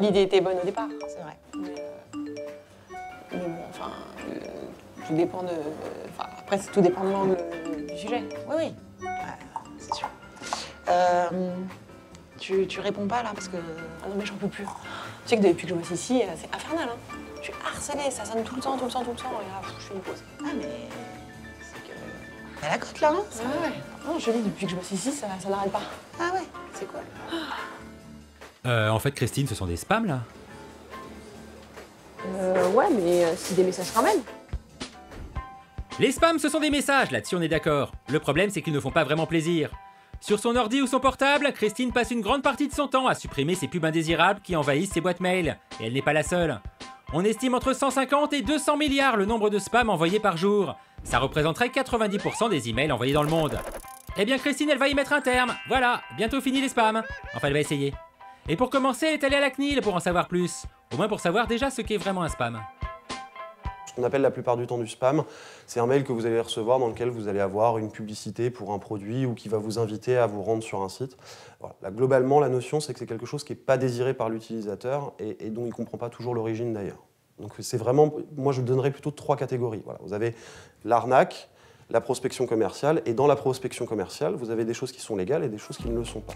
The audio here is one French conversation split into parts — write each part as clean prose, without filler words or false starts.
L'idée était bonne au départ, c'est vrai. Mais bon, enfin, tout dépend de... Enfin, après, tout dépend de l'angle du sujet. Oui, oui, c'est sûr. Tu réponds pas, là, parce que... Ah non, mais j'en peux plus. Tu sais que depuis que je bosse ici, c'est infernal, hein. Je suis harcelée, ça sonne tout le temps. Et là, je fais une pause. Ah, mais... c'est que... T'as la cote, là, hein? Ouais, ouais. Non, je lis depuis que je bosse ici, ça n'arrête pas. Ah ouais, c'est cool. En fait, Christine, ce sont des spams, là? Ouais, mais c'est des messages quand même. Les spams, ce sont des messages, là-dessus on est d'accord. Le problème, c'est qu'ils ne font pas vraiment plaisir. Sur son ordi ou son portable, Christine passe une grande partie de son temps à supprimer ces pubs indésirables qui envahissent ses boîtes mail. Et elle n'est pas la seule. On estime entre 150 et 200 milliards le nombre de spams envoyés par jour. Ça représenterait 90% des emails envoyés dans le monde. Eh bien Christine, elle va y mettre un terme. Voilà, bientôt fini les spams. Enfin, elle va essayer. Et pour commencer, elle est allée à la CNIL pour en savoir plus. Au moins pour savoir déjà ce qu'est vraiment un spam. Ce qu'on appelle la plupart du temps du spam, c'est un mail que vous allez recevoir dans lequel vous allez avoir une publicité pour un produit ou qui va vous inviter à vous rendre sur un site. Voilà. Là, globalement, la notion, c'est que c'est quelque chose qui n'est pas désiré par l'utilisateur et dont il ne comprend pas toujours l'origine d'ailleurs. Donc c'est vraiment, moi je donnerais plutôt 3 catégories. Voilà. Vous avez l'arnaque, la prospection commerciale, et dans la prospection commerciale, vous avez des choses qui sont légales et des choses qui ne le sont pas.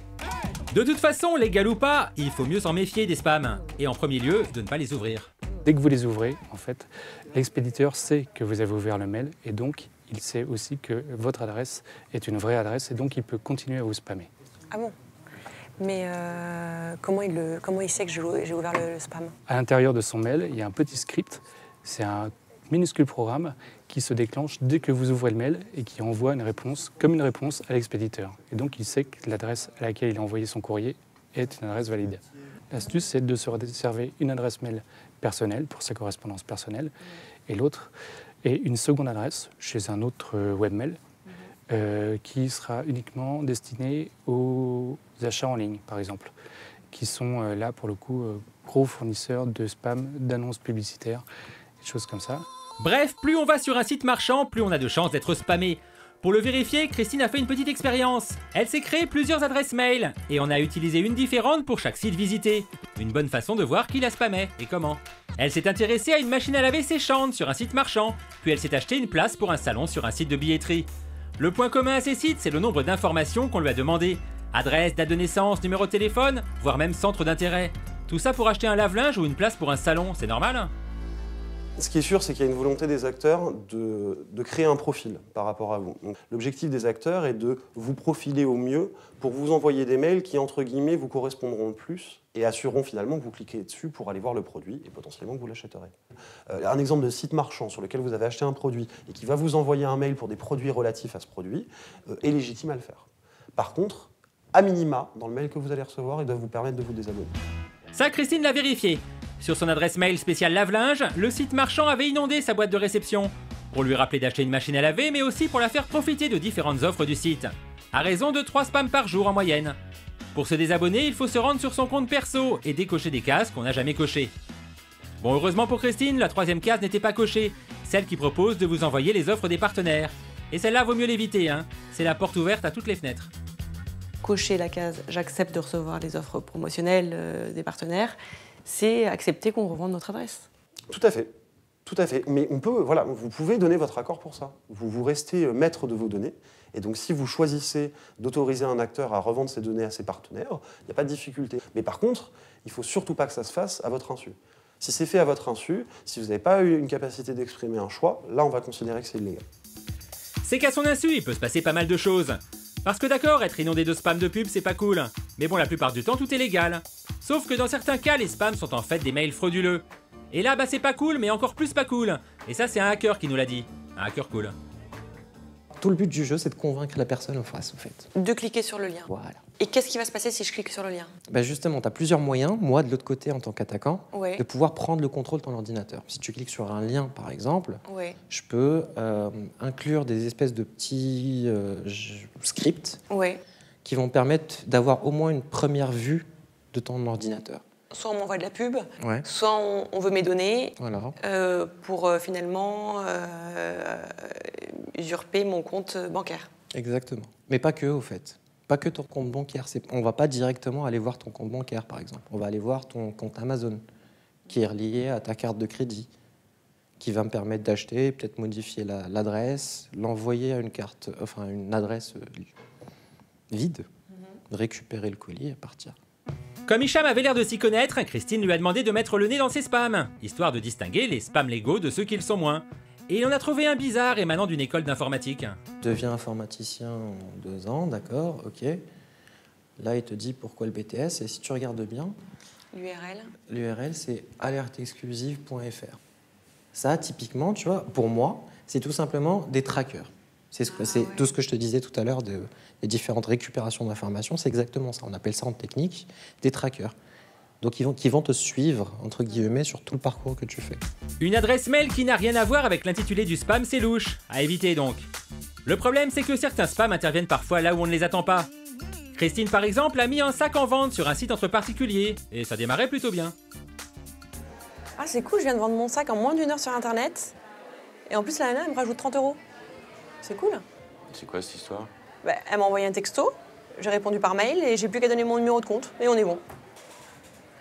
De toute façon, légal ou pas, il faut mieux s'en méfier des spams. Et en premier lieu, de ne pas les ouvrir. Dès que vous les ouvrez, en fait, l'expéditeur sait que vous avez ouvert le mail et donc il sait aussi que votre adresse est une vraie adresse et donc il peut continuer à vous spammer. Ah bon? Mais comment il sait que j'ai ouvert le spam? À l'intérieur de son mail, il y a un petit script, c'est un minuscule programme qui se déclenche dès que vous ouvrez le mail et qui envoie une réponse comme une réponse à l'expéditeur. Et donc il sait que l'adresse à laquelle il a envoyé son courrier est une adresse valide. L'astuce, c'est de se réserver une adresse mail personnelle pour sa correspondance personnelle et l'autre est une seconde adresse chez un autre webmail qui sera uniquement destinée aux achats en ligne, par exemple, qui sont là, pour le coup, gros fournisseurs de spam, d'annonces publicitaires, des choses comme ça. Bref, plus on va sur un site marchand, plus on a de chances d'être spammé. Pour le vérifier, Christine a fait une petite expérience. Elle s'est créée plusieurs adresses mail et on a utilisé une différente pour chaque site visité. Une bonne façon de voir qui la spammait et comment. Elle s'est intéressée à une machine à laver séchante sur un site marchand, puis elle s'est acheté une place pour un salon sur un site de billetterie. Le point commun à ces sites, c'est le nombre d'informations qu'on lui a demandées. Adresse, date de naissance, numéro de téléphone, voire même centre d'intérêt. Tout ça pour acheter un lave-linge ou une place pour un salon, c'est normal ? Ce qui est sûr, c'est qu'il y a une volonté des acteurs de créer un profil par rapport à vous. L'objectif des acteurs est de vous profiler au mieux pour vous envoyer des mails qui, entre guillemets, vous correspondront le plus et assureront finalement que vous cliquez dessus pour aller voir le produit et potentiellement que vous l'achèterez. Un exemple de site marchand sur lequel vous avez acheté un produit et qui va vous envoyer un mail pour des produits relatifs à ce produit est légitime à le faire. Par contre, à minima, dans le mail que vous allez recevoir, il doit vous permettre de vous désabonner. Ça, Christine l'a vérifié. Sur son adresse mail spéciale lave-linge, le site marchand avait inondé sa boîte de réception pour lui rappeler d'acheter une machine à laver, mais aussi pour la faire profiter de différentes offres du site, à raison de 3 spams par jour en moyenne. Pour se désabonner, il faut se rendre sur son compte perso et décocher des cases qu'on n'a jamais cochées. Bon, heureusement pour Christine, la 3e case n'était pas cochée, celle qui propose de vous envoyer les offres des partenaires. Et celle-là, vaut mieux l'éviter, hein. C'est la porte ouverte à toutes les fenêtres. Cocher la case « J'accepte de recevoir les offres promotionnelles des partenaires », c'est accepter qu'on revende notre adresse. Tout à fait, mais on peut, voilà, vous pouvez donner votre accord pour ça. Vous restez maître de vos données, et donc si vous choisissez d'autoriser un acteur à revendre ses données à ses partenaires, il n'y a pas de difficulté. Mais par contre, il ne faut surtout pas que ça se fasse à votre insu. Si c'est fait à votre insu, si vous n'avez pas eu une capacité d'exprimer un choix, là on va considérer que c'est illégal. C'est qu'à son insu, il peut se passer pas mal de choses. Parce que d'accord, être inondé de spam de pub, c'est pas cool. Mais bon, la plupart du temps, tout est légal. Sauf que dans certains cas, les spams sont en fait des mails frauduleux. Et là, bah c'est pas cool, mais encore plus pas cool. Et ça, c'est un hacker qui nous l'a dit. Un hacker cool. Tout le but du jeu, c'est de convaincre la personne en face, en fait. De cliquer sur le lien. Voilà. Et qu'est-ce qui va se passer si je clique sur le lien? Bah justement, tu as plusieurs moyens, moi de l'autre côté en tant qu'attaquant, ouais, de pouvoir prendre le contrôle de ton ordinateur. Si tu cliques sur un lien, par exemple, ouais, je peux inclure des espèces de petits scripts, ouais, qui vont permettre d'avoir au moins une première vue de ton ordinateur. Soit on m'envoie de la pub, ouais, soit on veut mes données, voilà, pour finalement usurper mon compte bancaire. Exactement. Mais pas que, au fait. pas que ton compte bancaire. On ne va pas directement aller voir ton compte bancaire, par exemple. On va aller voir ton compte Amazon, qui est relié à ta carte de crédit, qui va me permettre d'acheter, peut-être modifier l'adresse, l'envoyer à une carte, enfin une adresse vide, récupérer le colis et partir. Comme Hicham avait l'air de s'y connaître, Christine lui a demandé de mettre le nez dans ses spams, histoire de distinguer les spams légaux de ceux qui le sont moins. Et il en a trouvé un bizarre émanant d'une école d'informatique. Deviens informaticien en 2 ans, d'accord, ok. Là, il te dit pourquoi le BTS, et si tu regardes bien... L'URL. L'URL, c'est alertexclusive.fr. Ça, typiquement, tu vois, pour moi, c'est tout simplement des trackers. C'est tout ce que je te disais tout à l'heure des différentes récupérations d'informations, c'est exactement ça. On appelle ça en technique des trackers. Donc qui vont te suivre, entre guillemets, sur tout le parcours que tu fais. Une adresse mail qui n'a rien à voir avec l'intitulé du spam, c'est louche. À éviter donc. Le problème, c'est que certains spams interviennent parfois là où on ne les attend pas. Christine, par exemple, a mis un sac en vente sur un site entre particuliers, et ça démarrait plutôt bien. Ah, c'est cool, je viens de vendre mon sac en moins d'1 heure sur Internet, et en plus, la nana, elle me rajoute 30 €. C'est cool. C'est quoi, cette histoire? Bah, elle m'a envoyé un texto, j'ai répondu par mail, et j'ai plus qu'à donner mon numéro de compte, et on est bon.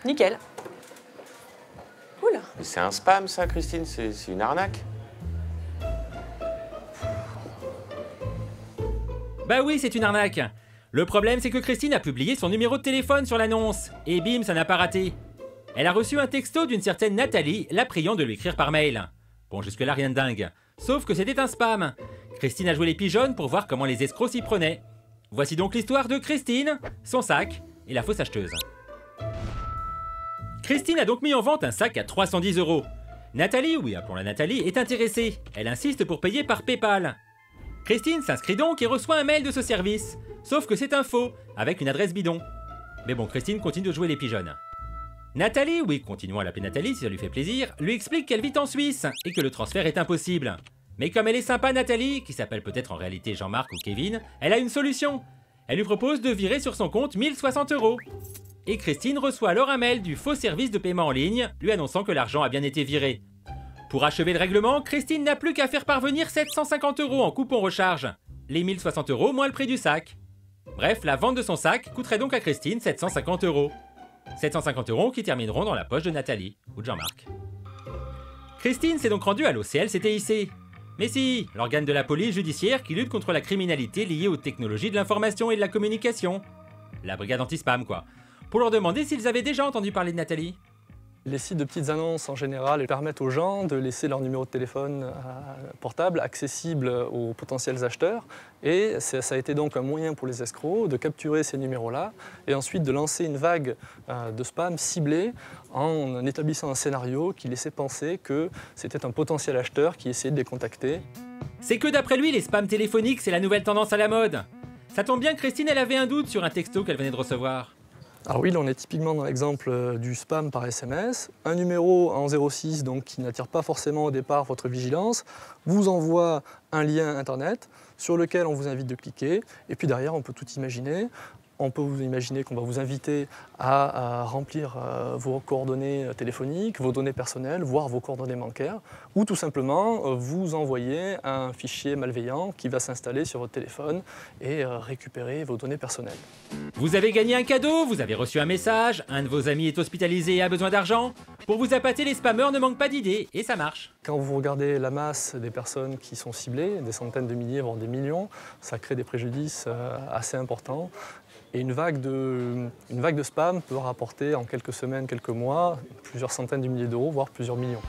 Nickel. Cool. Mais c'est un spam, ça, Christine, c'est une arnaque. Bah oui, c'est une arnaque. Le problème, c'est que Christine a publié son numéro de téléphone sur l'annonce. Et bim, ça n'a pas raté. Elle a reçu un texto d'une certaine Nathalie, la priant de lui écrire par mail. Bon, jusque-là, rien de dingue. Sauf que c'était un spam. Christine a joué les pigeons pour voir comment les escrocs s'y prenaient. Voici donc l'histoire de Christine, son sac et la fausse acheteuse. Christine a donc mis en vente un sac à 310 €. Nathalie, oui, appelons-la Nathalie, est intéressée. Elle insiste pour payer par PayPal. Christine s'inscrit donc et reçoit un mail de ce service. Sauf que c'est un faux, avec une adresse bidon. Mais bon, Christine continue de jouer les pigeons. Nathalie, oui, continuons à l'appeler Nathalie si ça lui fait plaisir, lui explique qu'elle vit en Suisse et que le transfert est impossible. Mais comme elle est sympa, Nathalie, qui s'appelle peut-être en réalité Jean-Marc ou Kevin, elle a une solution. Elle lui propose de virer sur son compte 1060 €. Et Christine reçoit alors un mail du faux service de paiement en ligne, lui annonçant que l'argent a bien été viré. Pour achever le règlement, Christine n'a plus qu'à faire parvenir 750 € en coupon recharge. Les 1060 € moins le prix du sac. Bref, la vente de son sac coûterait donc à Christine 750 €. 750 € qui termineront dans la poche de Nathalie ou de Jean-Marc. Christine s'est donc rendue à l'OCLCTIC. Mais si, l'organe de la police judiciaire qui lutte contre la criminalité liée aux technologies de l'information et de la communication. La brigade anti-spam, quoi. Pour leur demander s'ils avaient déjà entendu parler de Nathalie. Les sites de petites annonces, en général, permettent aux gens de laisser leur numéro de téléphone portable accessible aux potentiels acheteurs. Et ça a été donc un moyen pour les escrocs de capturer ces numéros-là et ensuite de lancer une vague de spam ciblée en établissant un scénario qui laissait penser que c'était un potentiel acheteur qui essayait de les contacter. C'est que d'après lui, les spams téléphoniques, c'est la nouvelle tendance à la mode. Ça tombe bien, Christine, elle avait un doute sur un texto qu'elle venait de recevoir. Alors oui, là, on est typiquement dans l'exemple du spam par SMS. Un numéro en 06, donc qui n'attire pas forcément au départ votre vigilance, vous envoie un lien Internet sur lequel on vous invite de cliquer. Et puis derrière, on peut tout imaginer. On peut vous imaginer qu'on va vous inviter à remplir vos coordonnées téléphoniques, vos données personnelles, voire vos coordonnées bancaires, ou tout simplement vous envoyer un fichier malveillant qui va s'installer sur votre téléphone et récupérer vos données personnelles. Vous avez gagné un cadeau, vous avez reçu un message, un de vos amis est hospitalisé et a besoin d'argent. Pour vous appâter, les spammers ne manquent pas d'idées et ça marche. Quand vous regardez la masse des personnes qui sont ciblées, des centaines de milliers, voire des millions, ça crée des préjudices assez importants. Et une vague de spam peut rapporter en quelques semaines, quelques mois, plusieurs centaines de milliers d'euros, voire plusieurs millions.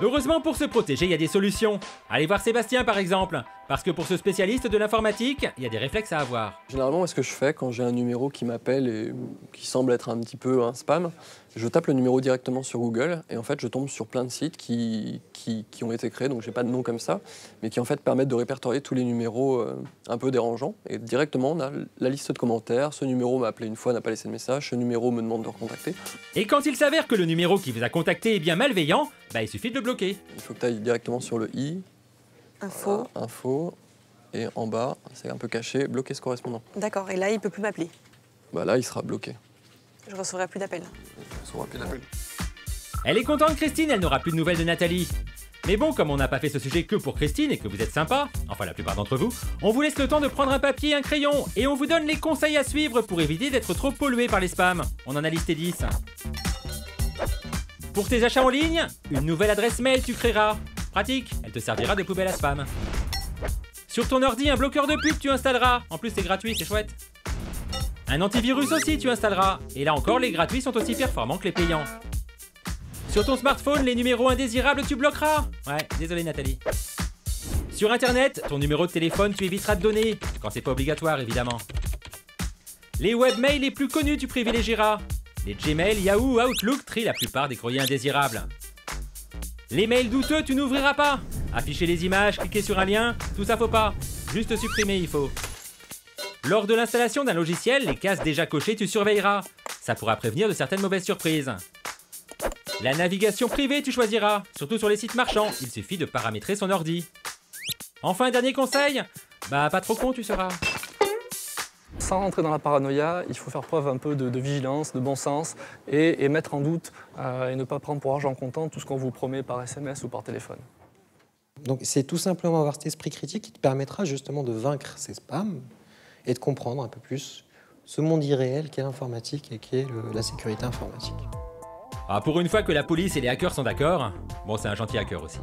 Heureusement, pour se protéger, il y a des solutions. Allez voir Sébastien, par exemple, parce que pour ce spécialiste de l'informatique, il y a des réflexes à avoir. Généralement, moi, ce que je fais quand j'ai un numéro qui m'appelle et qui semble être un petit peu un spam, je tape le numéro directement sur Google et en fait, je tombe sur plein de sites qui ont été créés, donc j'ai pas de nom comme ça, mais qui en fait permettent de répertorier tous les numéros un peu dérangeants. Et directement, on a la liste de commentaires. Ce numéro m'a appelé une fois, n'a pas laissé de message. Ce numéro me demande de recontacter. Et quand il s'avère que le numéro qui vous a contacté est bien malveillant, bah, il suffit de le bloquer. Il faut que tu ailles directement sur le i. Info. Voilà, info. Et en bas, c'est un peu caché, bloquer ce correspondant. D'accord, et là, il peut plus m'appeler. Bah là, il sera bloqué. Je recevrai plus d'appels. Elle est contente, Christine, elle n'aura plus de nouvelles de Nathalie. Mais bon, comme on n'a pas fait ce sujet que pour Christine et que vous êtes sympa, enfin la plupart d'entre vous, on vous laisse le temps de prendre un papier et un crayon et on vous donne les conseils à suivre pour éviter d'être trop pollué par les spams. On en a listé 10. Pour tes achats en ligne, une nouvelle adresse mail tu créeras. Pratique, elle te servira de poubelle à spam. Sur ton ordi, un bloqueur de pub tu installeras. En plus c'est gratuit, c'est chouette. Un antivirus aussi tu installeras. Et là encore, les gratuits sont aussi performants que les payants. Sur ton smartphone, les numéros indésirables tu bloqueras. Ouais, désolé Nathalie. Sur internet, ton numéro de téléphone tu éviteras de donner. Quand c'est pas obligatoire évidemment. Les webmails les plus connus tu privilégieras. Les Gmail, Yahoo, Outlook trient la plupart des courriers indésirables. Les mails douteux, tu n'ouvriras pas. Afficher les images, cliquer sur un lien, tout ça faut pas. Juste supprimer, il faut. Lors de l'installation d'un logiciel, les cases déjà cochées, tu surveilleras. Ça pourra prévenir de certaines mauvaises surprises. La navigation privée, tu choisiras. Surtout sur les sites marchands, il suffit de paramétrer son ordi. Enfin, dernier conseil, bah pas trop con, tu seras. Sans rentrer dans la paranoïa, il faut faire preuve un peu de vigilance, de bon sens et mettre en doute et ne pas prendre pour argent comptant tout ce qu'on vous promet par SMS ou par téléphone. Donc c'est tout simplement avoir cet esprit critique qui te permettra justement de vaincre ces spams et de comprendre un peu plus ce monde irréel qu'est l'informatique et qu'est la sécurité informatique. Ah, pour une fois que la police et les hackers sont d'accord, bon c'est un gentil hacker aussi.